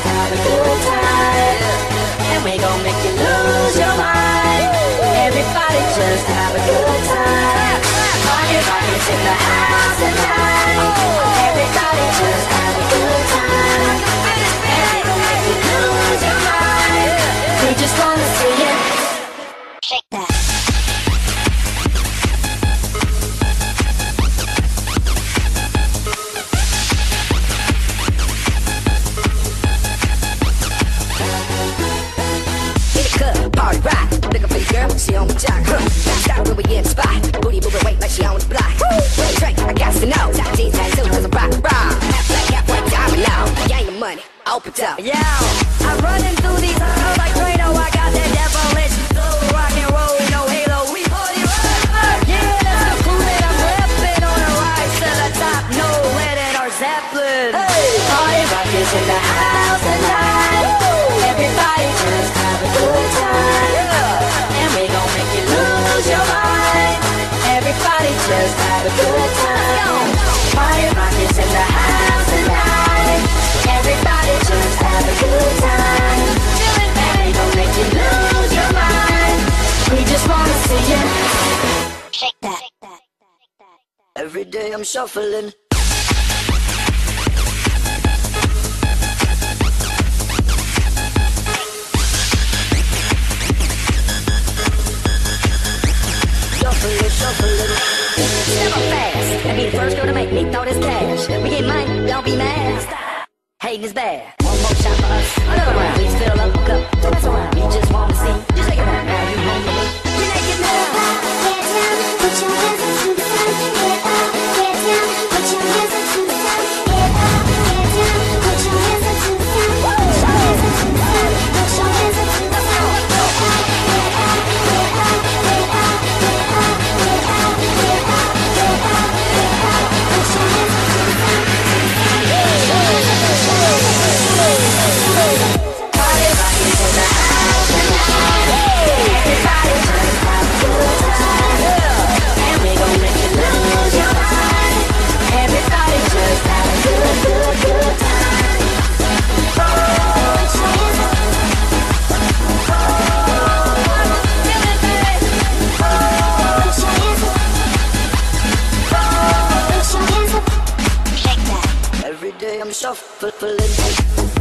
Let's have a good time, and we gon' make you lose your mind. Everybody just have a good time. Party rock is in the house tonight. Everybody just have a good time, and we gon' make you lose your mind. We just wanna see you shake that. Yeah, I'm running through these halls like Drano. I got that devilish soul, rock and roll, no halo. We party rock. Yeah, that's the clue that I'm repping on a rise to the top. No Lennon or Zeppelin. Hey, party rock is in the house tonight. Woo! Everybody just have a good time, yeah. And we gon' make you lose your mind. Everybody just have a good time. Party rock is in the house tonight. Everybody just have a good time. And we gon' make you lose your mind. We just wanna see you shake that. Every day I'm shuffling. Shuffling, shuffling. Never fast. And be the first girl to make me throw this cash. We get money, don't be mad. Hating is bad. One more shot for us. Another round. Please fill up a cup. Don't mess around. We just want to see. Just take it out. Now you home with me. You make it now. Get down. Put your hands up to the sun. Get up. Get down. Put your hands up to the sun. Get up. Get down. Put your hands up to the sun. Put your hands up to the sun. Put your hands up to the sun. Get up. Get up. Get up. Get up. Get up. Get up. Get up. Get up. Get up. Put your hands up to the sun. Every day I'm shuffling.